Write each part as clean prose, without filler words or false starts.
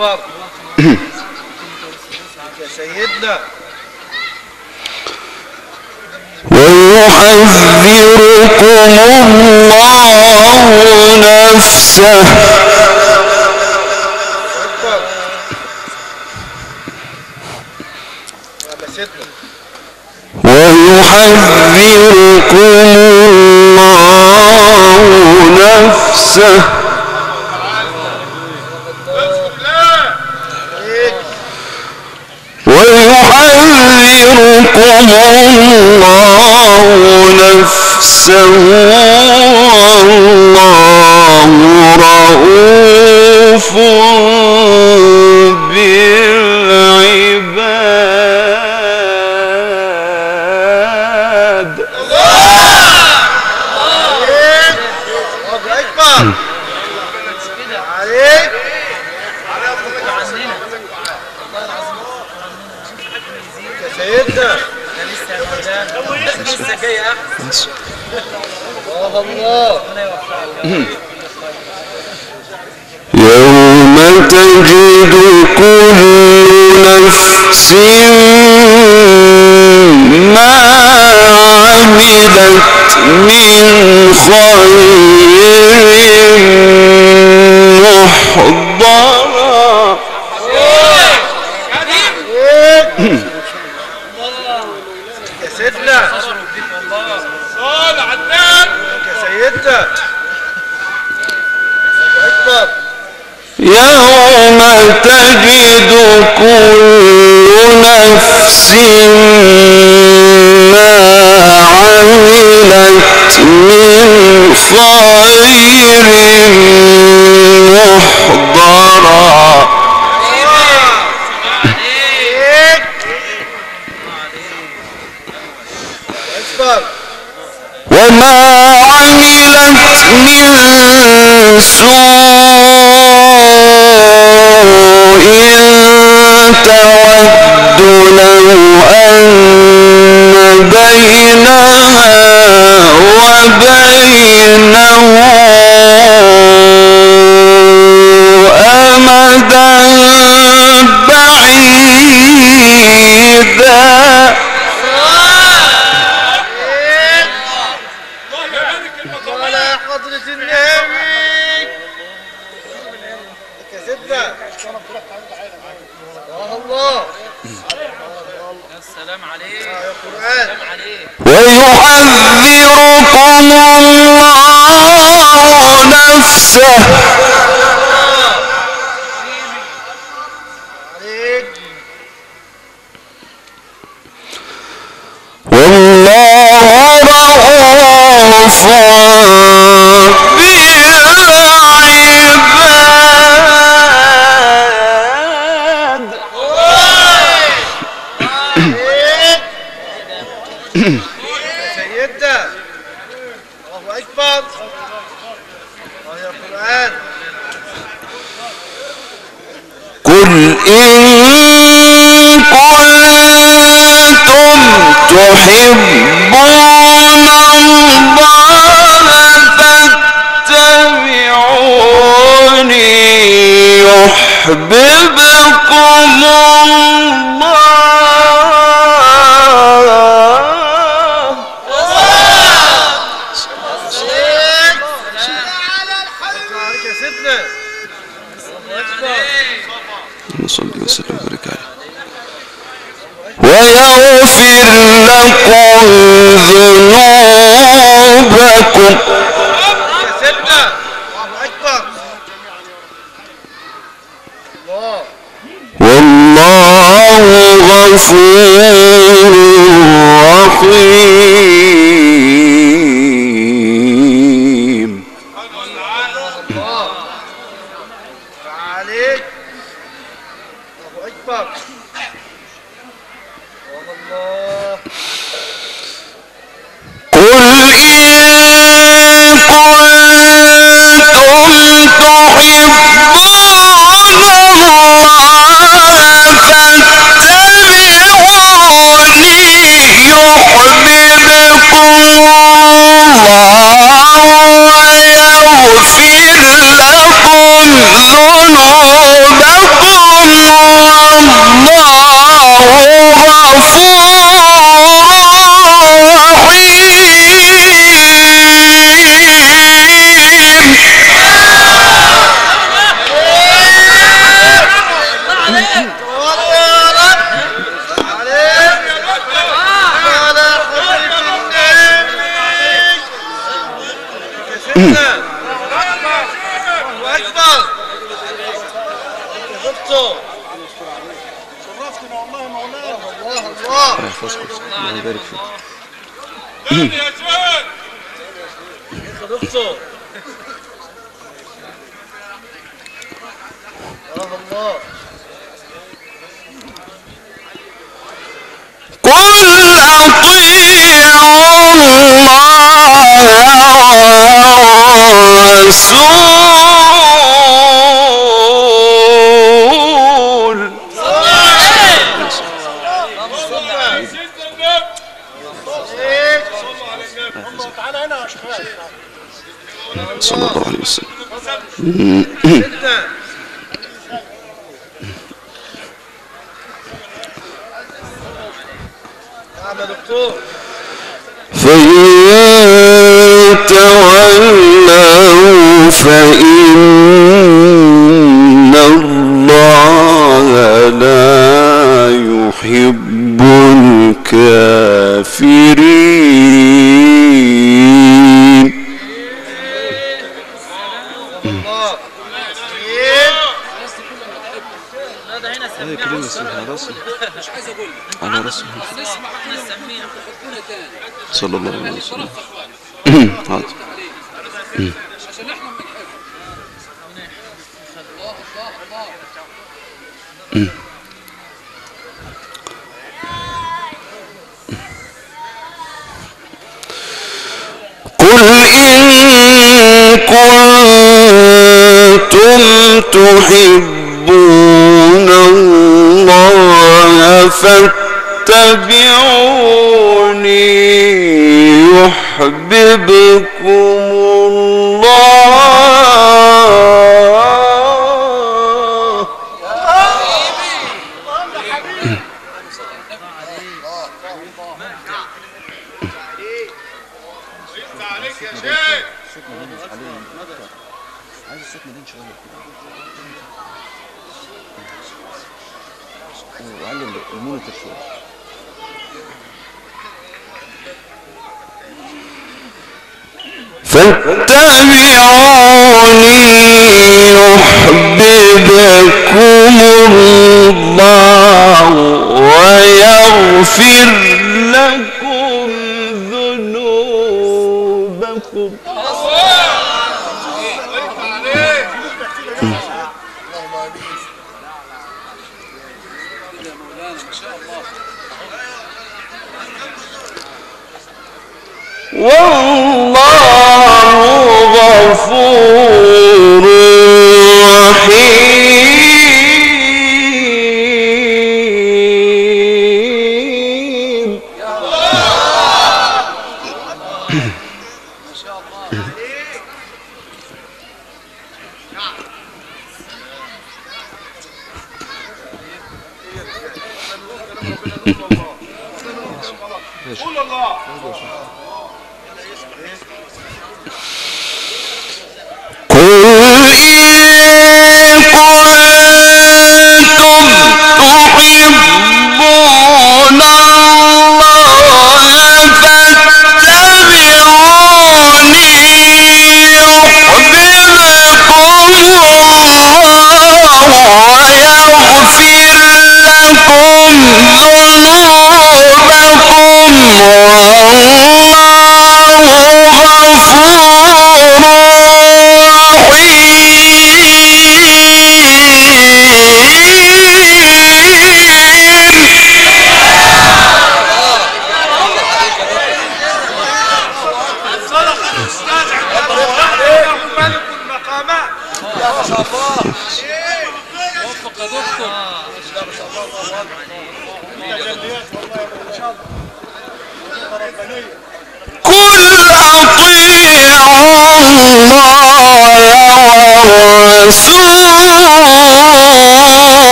أكبر يا سيدنا. ويحذركم الله نفسه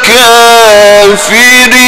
الكافرين.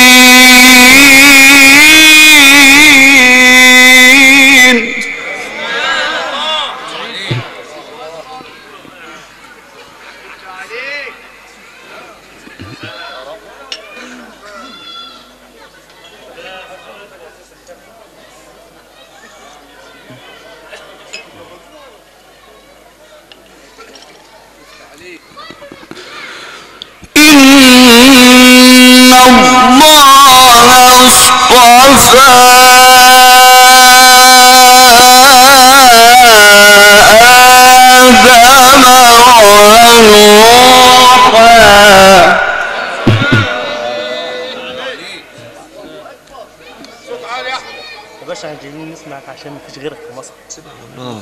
عشان ما فيش غيرك في مصر،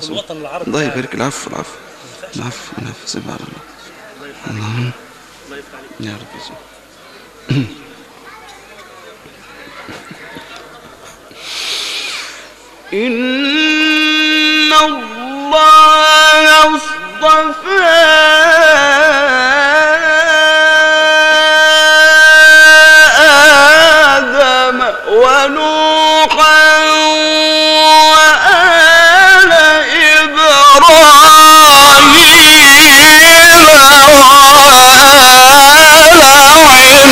في الوطن العربي. الله يبارك. العفو العفو العفو العفو. سيبها على الله. الله يفتح عليك يا رب. إن الله اصطفى آدم ونوحا وآل إبراهيم وآل عمران على العالمين.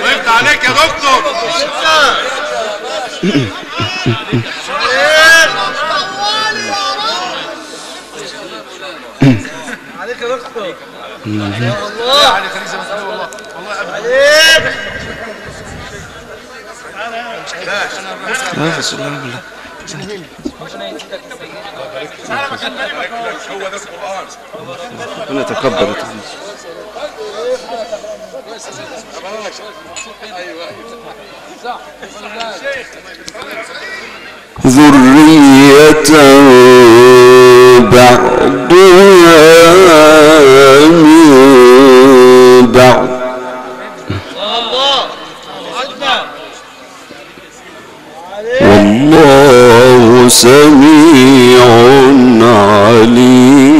وقفت عليك يا دكتور. عليك يا دكتور. يا الله عليك خليزه مساوي. والله والله ابدا. لا بسم الله بالله. هو ده القرآن. ربنا يتقبل. ذرية بعدها من بعد. الله أكبر. والله سميع عليم.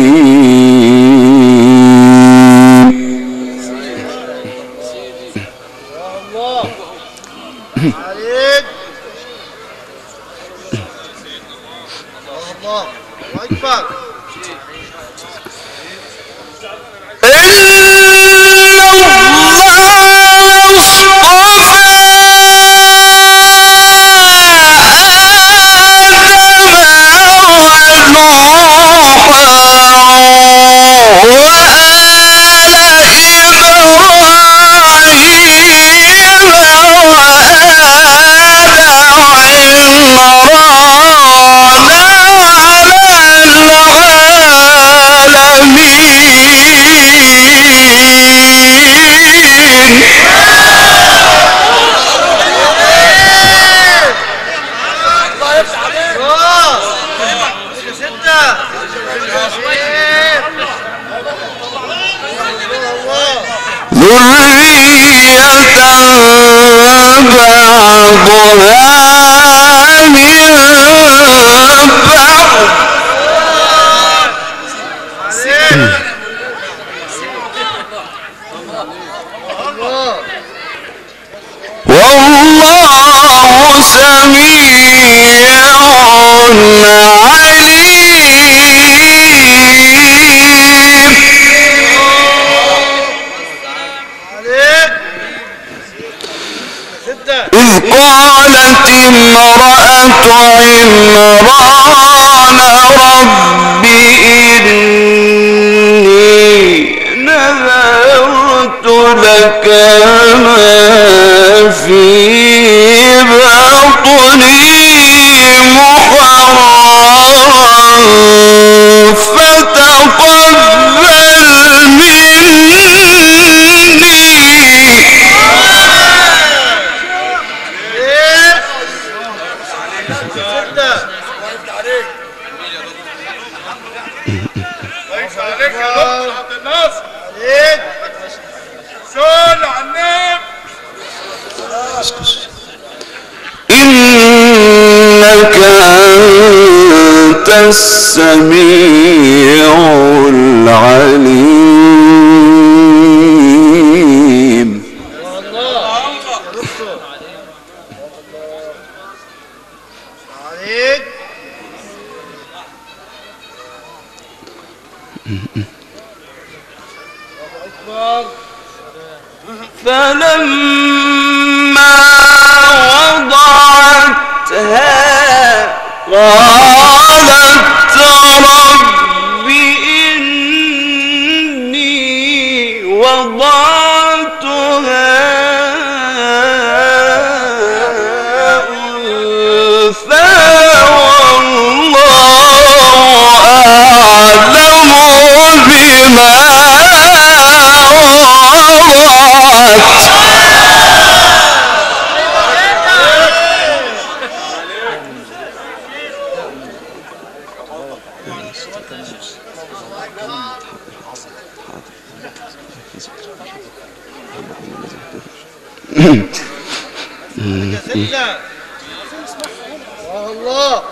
السميع العليم. فلما وضعتها قالت رب إني وضعتها أنثى والله أعلم بما الله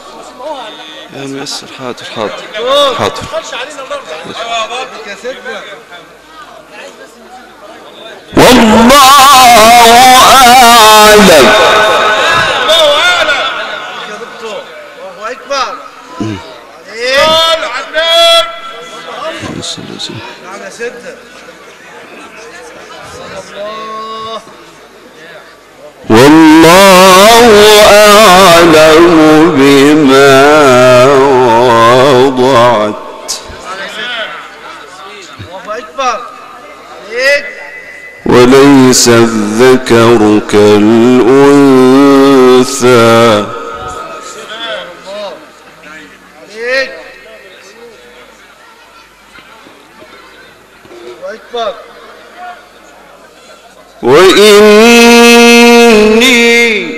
يا ميسر. حاضر حاضر حاضر. والله أعلم. الله أعلم يا دكتور. الله أكبر. قال عبدك. نعم يا سيدنا. والله أعلم بما وضعت. وليس الذكر كالأنثى وإني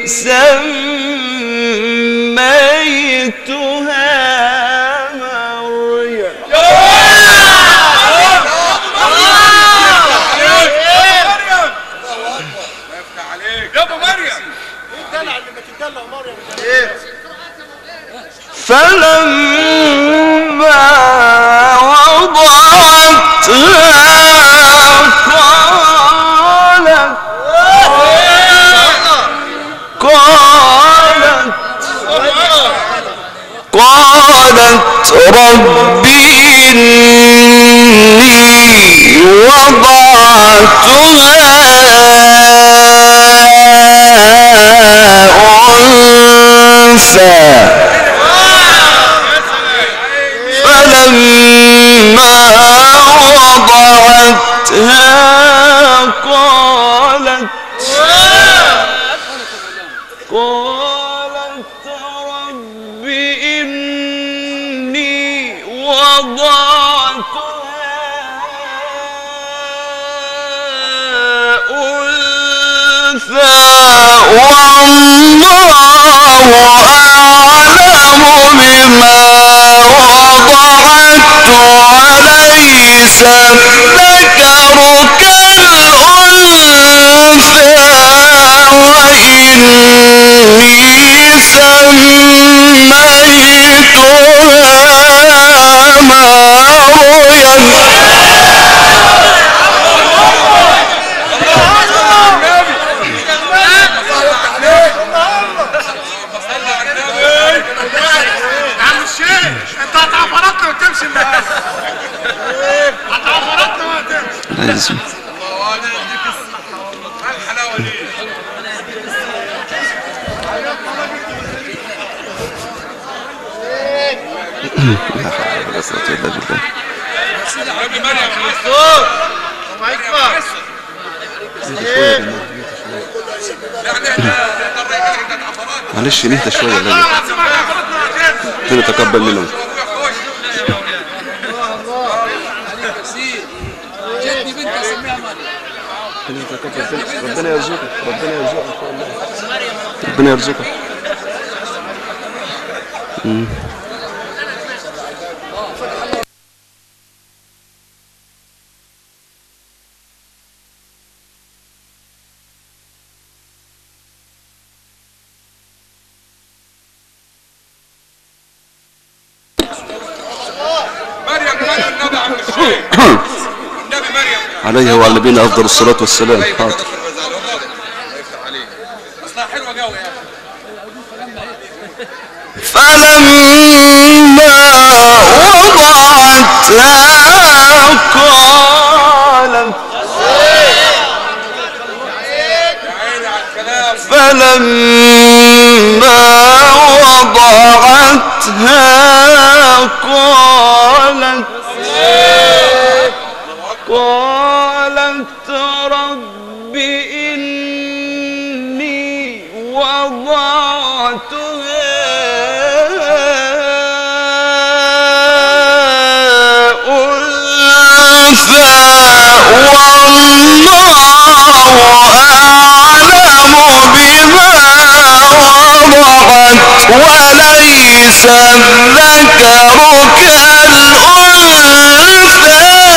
سميتها مريم. فلما وضعتها قالت ربي إني وضعتها أنثى فلما وضعتها قالت رب إني وضعتها أنثى والله أعلم بما وضعت وليس الذكر كالأنثى سميتها مريم. معلش نهدى شوية نتقبل منهم. ربنا يرزقك ربنا يرزقك ربنا يرزقك. عليه وعلى نبينا افضل الصلاه والسلام. حاضر. فلما وضعتها قالت، فلما وضعتها قالت رب إني وضعتها أنثى والله أعلم بما وضعت وليس الذكر كالأنثى وإني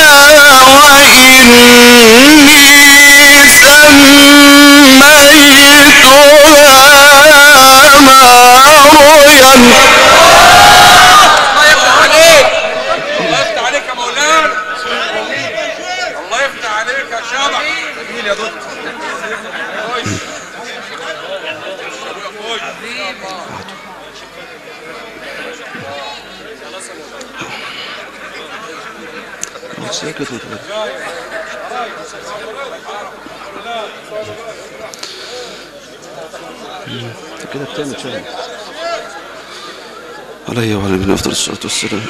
سميتها مريم. عليه وعلى نبينا أفضل الصلاة والسلام.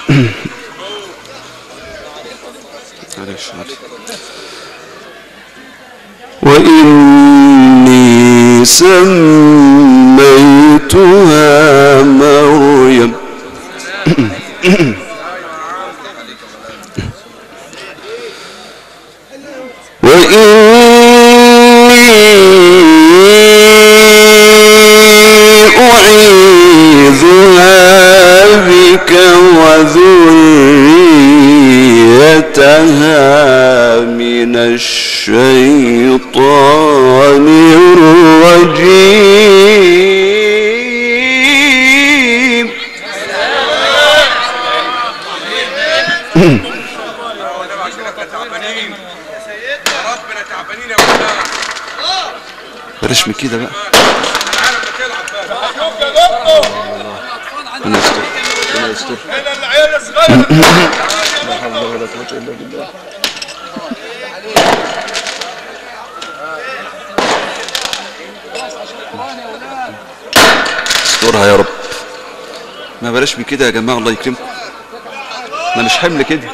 وإني سميتها مريم وذريتها من الشيطان الرجيم. بلاش من كده بقى. استرها يا رب. ما بلاش من كده يا جماعه الله يكرمكم. انا مش حمل كده.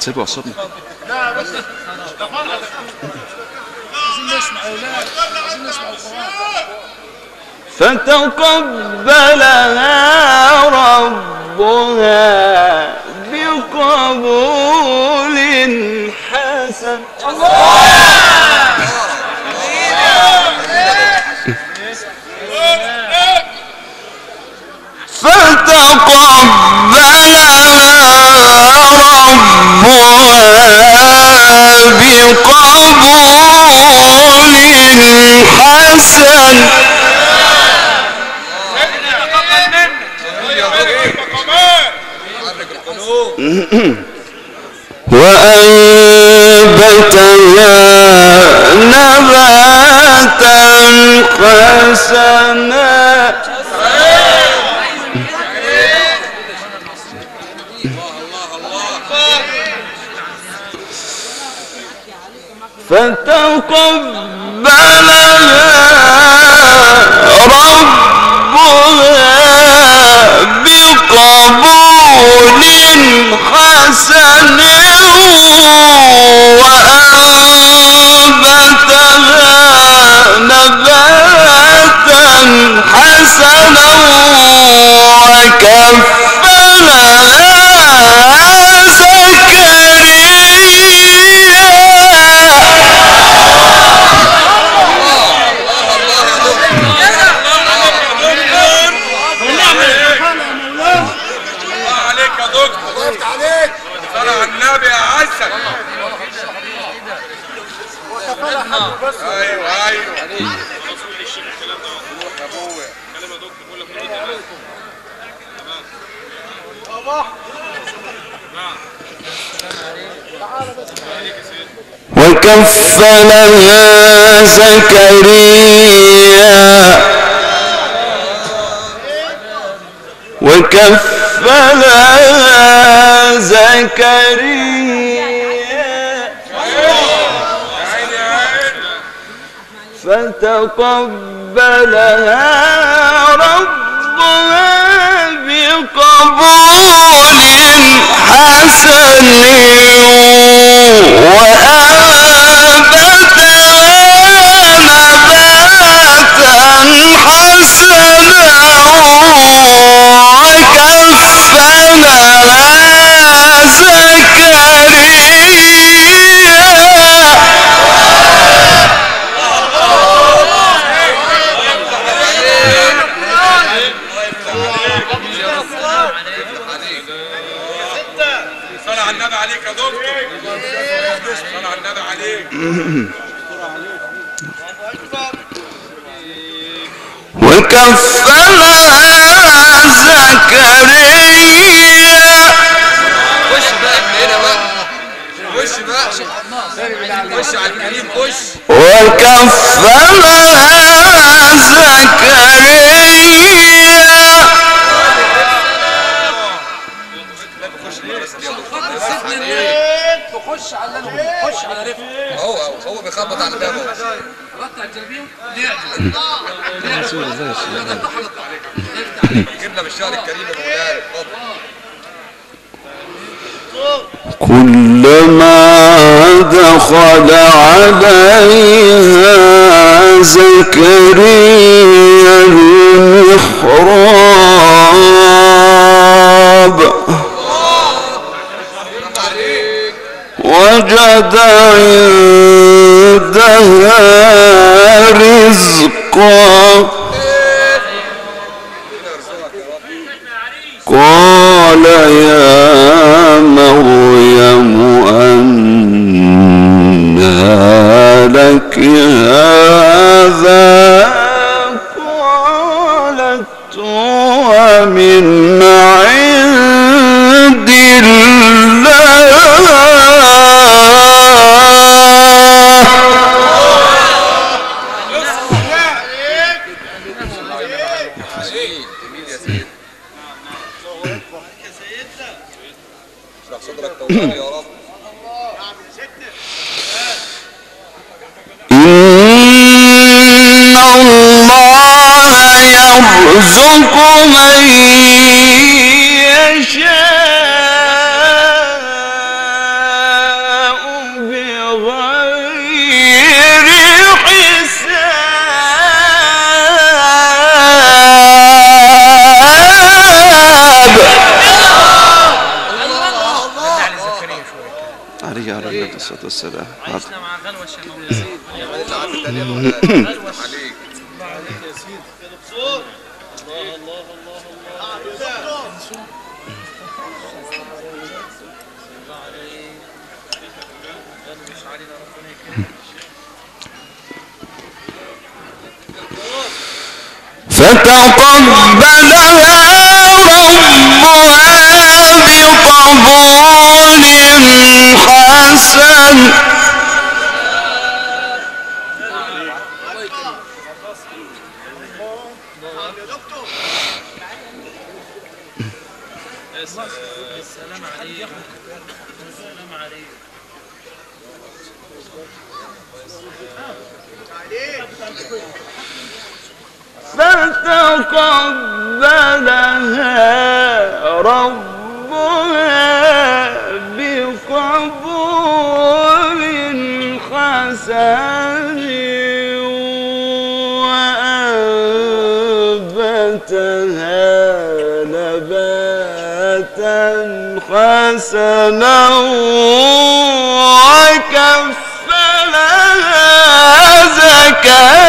سيبوا اعصابنا. لا بس ده فرحه. عايزين نسمع يا اولاد، عايزين نسمع القران. فتقبلها ربها بقبول حسن. وأنبتها نباتا حسنا. فتقبلها ربها بقبول حسن وأنبتها نباتا حسنا وكفلها ايوه وكفلها زكريا وكفلها زكريا فتقبلها ربها بقبول حسن وأنبتها نباتا حسنا وكفلها زكريا. وكفلها زكريا وكفلها زكريا خش على خش على رفق هو بيخبط على بابه رد على الجلابيه لعب سوري زي الشيء جبنا بالشعر الكريم يا مولاي. كلما دخل عليها زكريا المحراب وجد عندها رزقا قال يا مريم أنى لك هذا قالت هو من عند الله إن الله يرزق من يشاء بغير حساب. عليه عليه الصلاة والسلام. عايشنا مع غلوة الشنوية. غلوة عليك. يا سيدي. الله الله الله الله الله. فتقبلها ربها بقبول حسن السلام عليكم السلام عليكم فتقبلها ربها بقبول حسن وأنبتها نباتا حسنا وكفلها زكريا.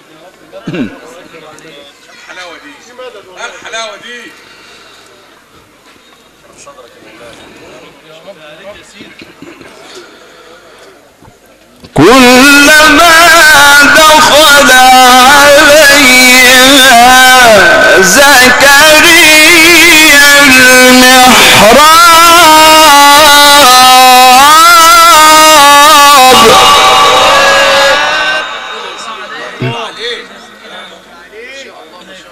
الحلاوة دي، الحلاوة دي. كلما دخل عليها زكريا المحراب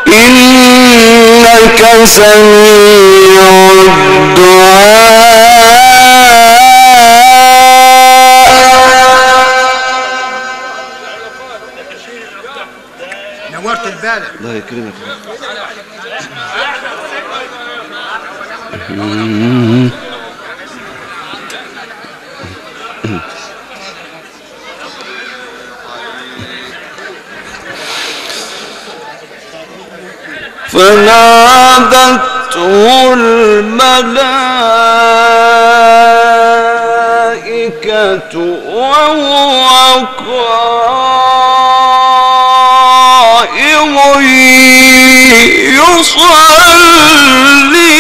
إنك سميع الدعاء. نورت البالة. الله يكرمك. فنادته الملائكة وهو قائم يصلي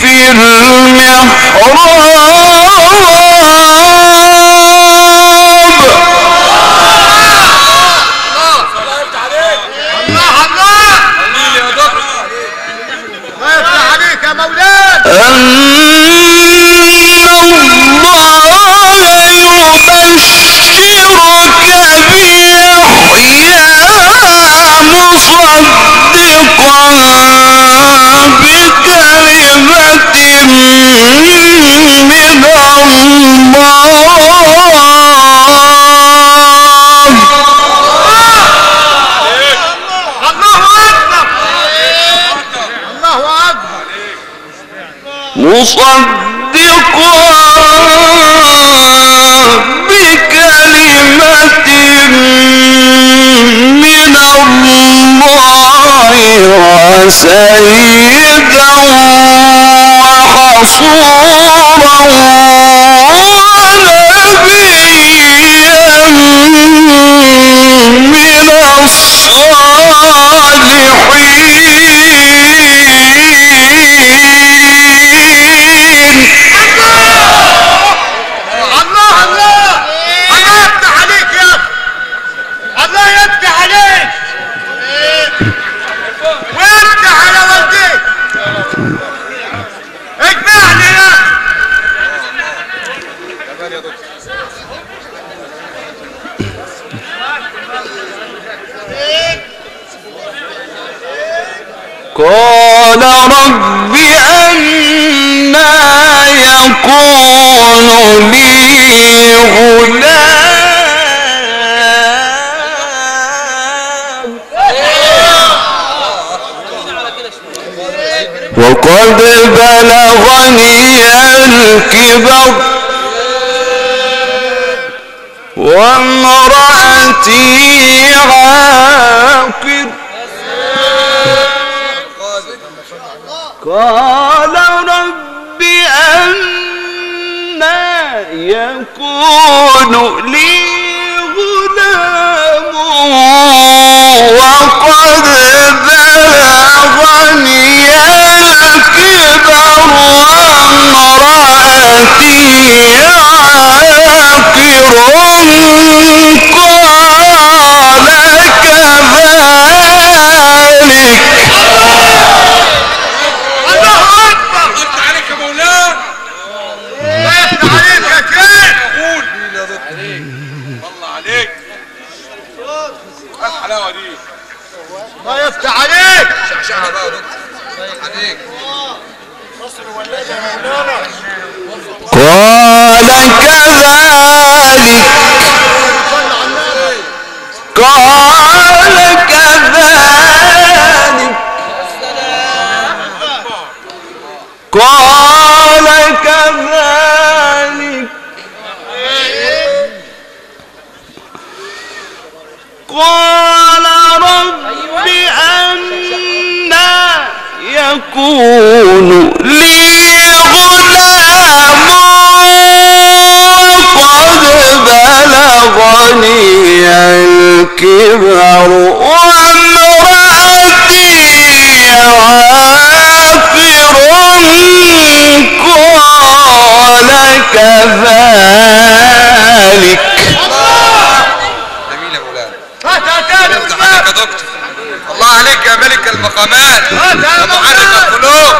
في المحراب أن الله يبشرك بيحيى مصدقا بكلمة من الله. مصدقا بكلمة من الله وسيدا وحصورا ونبيا من الصالحين. قال رب أنى يكون لي غلام وقد بلغني الكبر وامرأتي عاقر. قال رب أنى يكون لي غلام وقد بلغني الكبر وامرأتي عاقر قال كذلك. ما يفتح عليك. قال كذلك قال رب أنى يكون لي غلام وقد بلغني الكبر وامرأتي عاقر قال كذلك. الله عليك يا ملك المقامات يا محرك القلوب.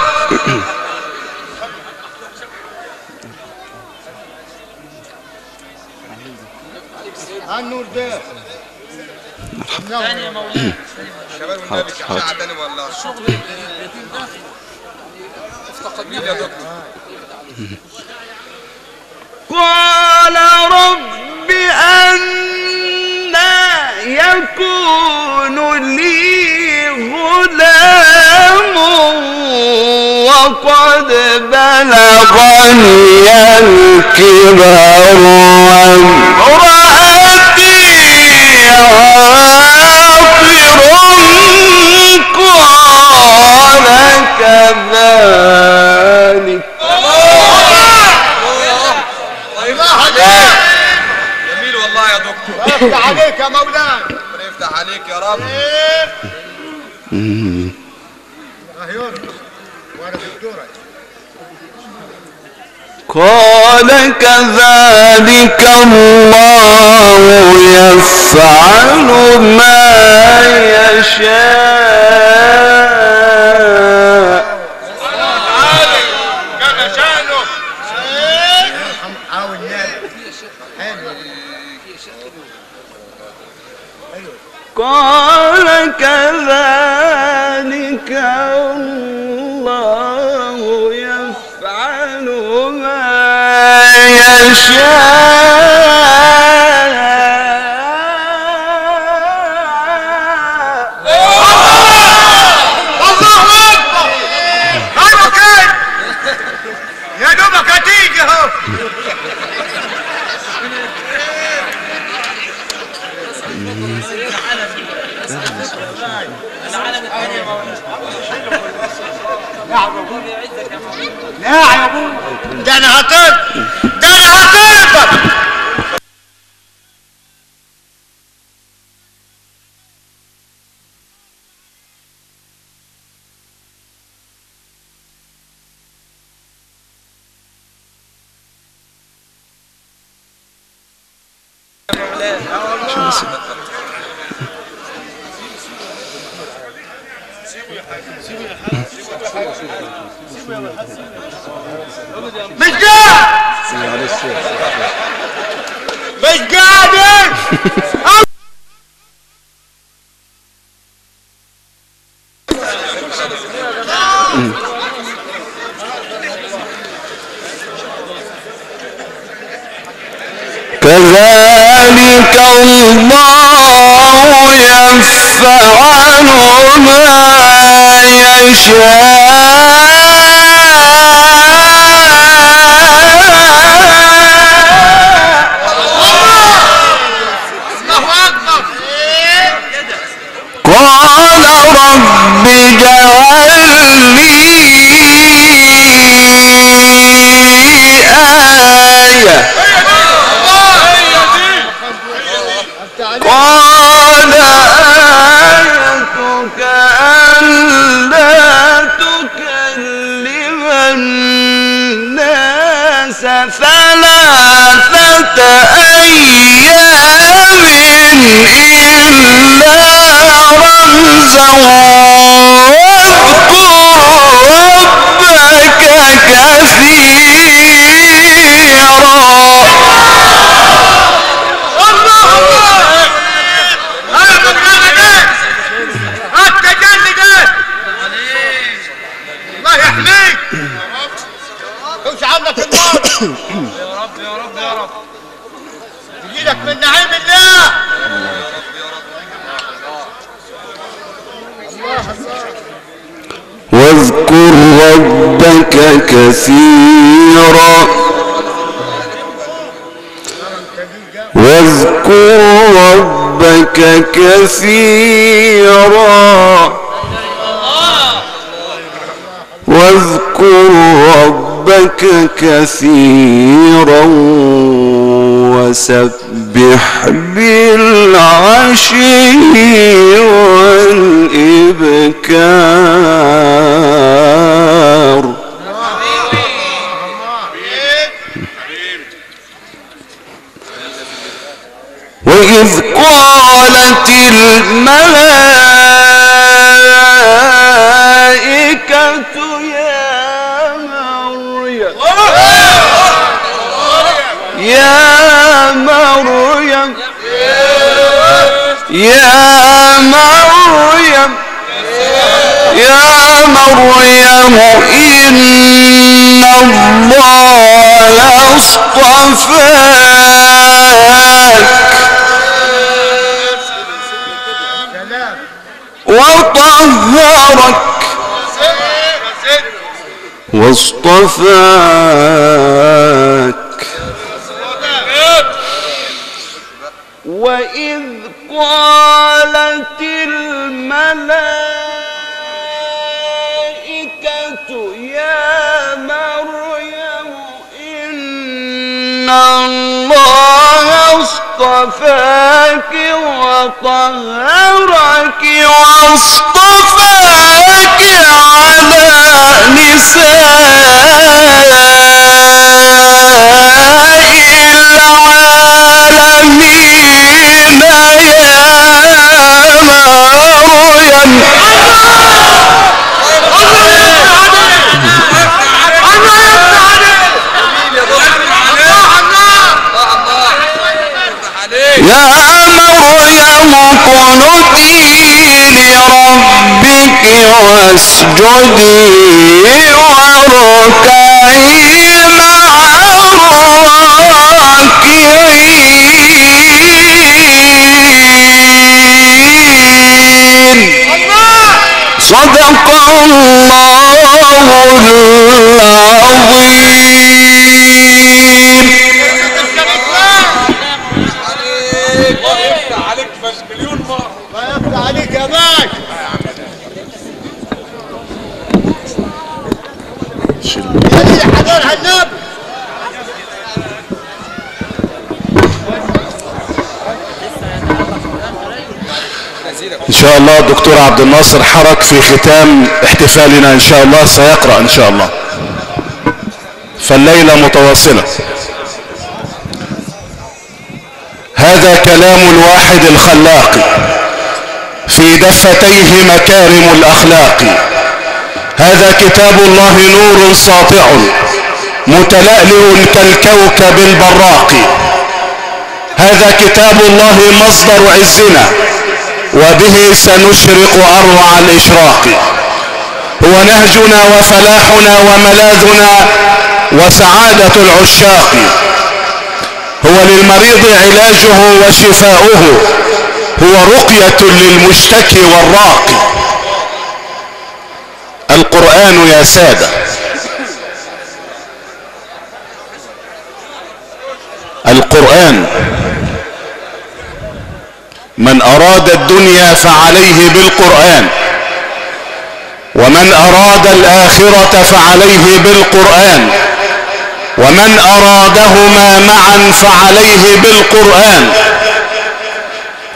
قال رب أنى يكون لي غلام وقد بلغني الكبر وامرأتي عاقر قال كذلك. جميل والله يا دكتور. الله يفتح عليك يا مولانا. ربنا يفتح عليك يا رب. قال كذلك الله يفعل ما يشاء. قال كذلك الله يفعل ما يشاء. الله أكبر. هذا كيف؟ يا دوبك هتيجي أهو. لا يا ابوي ده انا هطير ده انا هطير. كذلك الله يفعل ما يشاء. قال رب اجعل لي آية. قال آيتك ألا تكلم يا رب يا رب يا رب تجيلك من نعيم الله. واذكر ربك كثيرا واذكر ربك كثيرا واذكر ربك كثيرا وسبح بالعشي والإبكار. وإذ قالت الملائكة يا مريم إن الله اصطفاك وطهرك واصطفاك. وإذ قالت الملائكة يا مريم إن الله اصطفاك وطهرك واصطفاك على نساء العالمين يا مريم. قنتي لربك واسجدي واركعي مع الراكعين. صدق الله العظيم. ان شاء الله دكتور عبد الناصر حرك في ختام احتفالنا ان شاء الله سيقرأ ان شاء الله، فالليلة متواصلة. هذا كلام الواحد الخلاق في دفتيه مكارم الأخلاق. هذا كتاب الله نور ساطع متلألئ كالكوكب البراق. هذا كتاب الله مصدر عزنا وبه سنشرق أروع الإشراق. هو نهجنا وفلاحنا وملاذنا وسعادة العشاق. هو للمريض علاجه وشفاؤه، هو رقية للمشتكي والراقي. القرآن يا سادة، القرآن من أراد الدنيا فعليه بالقرآن، ومن أراد الآخرة فعليه بالقرآن، ومن أرادهما معا فعليه بالقرآن.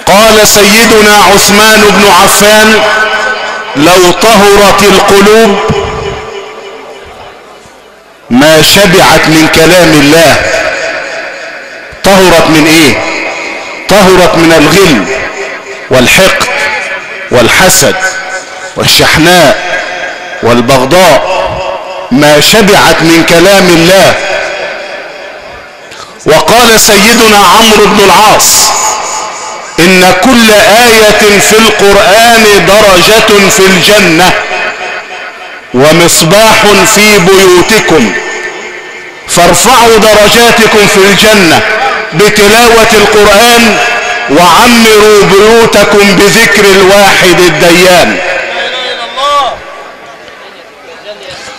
قال سيدنا عثمان بن عفان: لو طهرت القلوب ما شبعت من كلام الله. طهرت من ايه؟ طهرت من الغل والحقد والحسد والشحناء والبغضاء. ما شبعت من كلام الله. وقال سيدنا عمرو بن العاص: إن كل آية في القرآن درجة في الجنة ومصباح في بيوتكم، فارفعوا درجاتكم في الجنة بتلاوة القرآن، وعمروا بيوتكم بذكر الواحد الديان.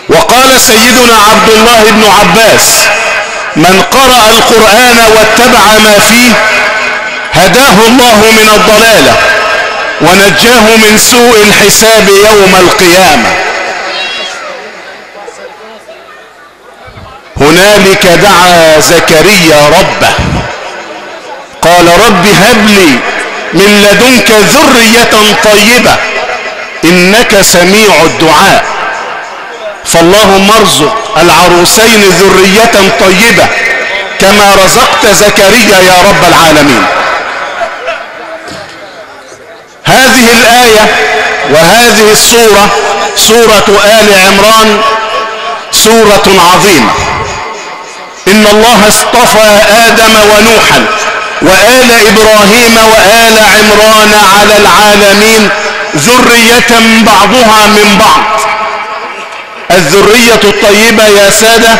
وقال سيدنا عبد الله بن عباس: من قرأ القرآن واتبع ما فيه هداه الله من الضلالة ونجاه من سوء الحساب يوم القيامة. هنالك دعا زكريا ربه قال: رب هب لي من لدنك ذرية طيبة إنك سميع الدعاء. فاللهم ارزق العروسين ذرية طيبة كما رزقت زكريا يا رب العالمين. هذه الآية وهذه السورة، سورة آل عمران، سورة عظيمة. إن الله اصطفى آدم ونوحا وآل إبراهيم وآل عمران على العالمين ذرية بعضها من بعض. الذرية الطيبة يا سادة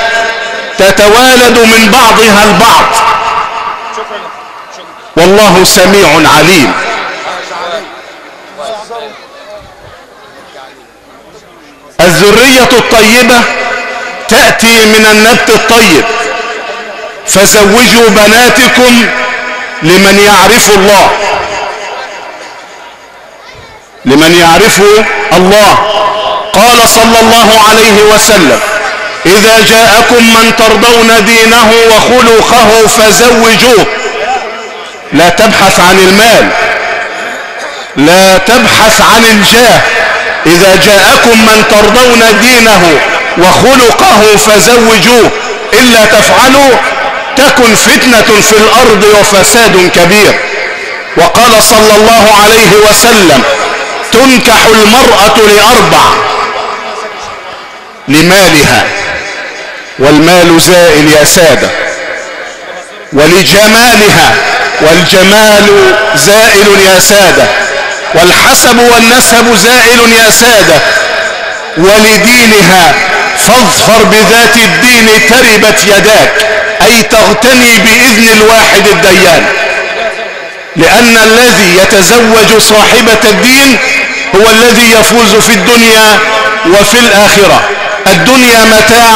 تتوالد من بعضها البعض، والله سميع عليم. الذرية الطيبة تأتي من النبت الطيب، فزوجوا بناتكم لمن يعرف الله، لمن يعرف الله. قال صلى الله عليه وسلم: إذا جاءكم من ترضون دينه وخلقه فزوجوه. لا تبحث عن المال، لا تبحث عن الجاه. إذا جاءكم من ترضون دينه وخلقه فزوجوه، إلا تفعلوا تكن فتنة في الأرض وفساد كبير. وقال صلى الله عليه وسلم: تنكح المرأة لأربع: لمالها، والمال زائل يا سادة، ولجمالها، والجمال زائل يا سادة، والحسب والنسب زائل يا سادة، ولدينها، فاظفر بذات الدين تربت يداك، أي تغتني بإذن الواحد الديان. لأن الذي يتزوج صاحبة الدين هو الذي يفوز في الدنيا وفي الآخرة. الدنيا متاع،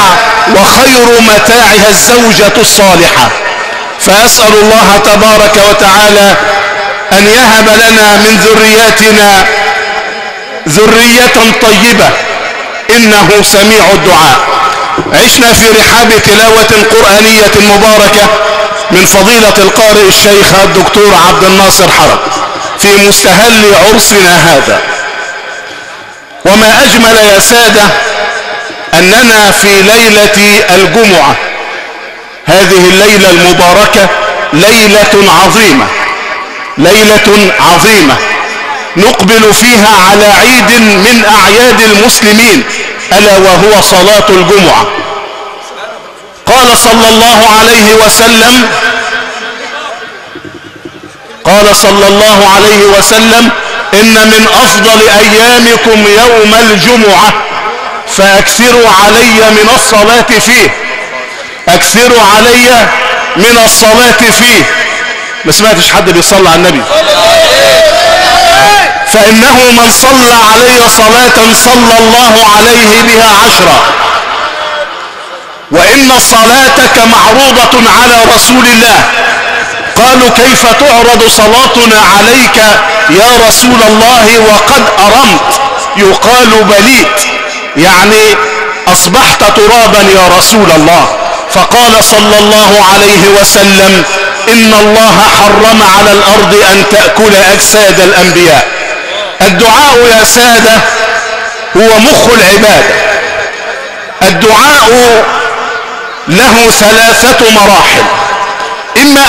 وخير متاعها الزوجة الصالحة. فأسأل الله تبارك وتعالى أن يهب لنا من ذرياتنا ذرية طيبة، إنه سميع الدعاء. عشنا في رحاب تلاوة قرآنية مباركة من فضيلة القارئ الشيخ الدكتور عبدالناصر حرك في مستهل عرسنا هذا. وما أجمل يا سادة أننا في ليلة الجمعة، هذه الليلة المباركة ليلة عظيمة، ليلة عظيمة نقبل فيها على عيد من أعياد المسلمين، ألا وهو صلاة الجمعة. قال صلى الله عليه وسلم إن من أفضل أيامكم يوم الجمعة، فأكثروا علي من الصلاة فيه، أكثروا علي من الصلاة فيه. ما سمعتش حد بيصلي على النبي. فإنه من صلى علي صلاة صلى الله عليه بها 10. وإن صلاتك معروضة على رسول الله. قالوا: كيف تعرض صلاتنا عليك يا رسول الله وقد أرمت؟ يقال: بليت، يعني أصبحت ترابا يا رسول الله. فقال صلى الله عليه وسلم: إن الله حرم على الأرض أن تأكل أجساد الأنبياء. الدعاء يا سادة هو مخ العبادة. الدعاء له 3 مراحل: إما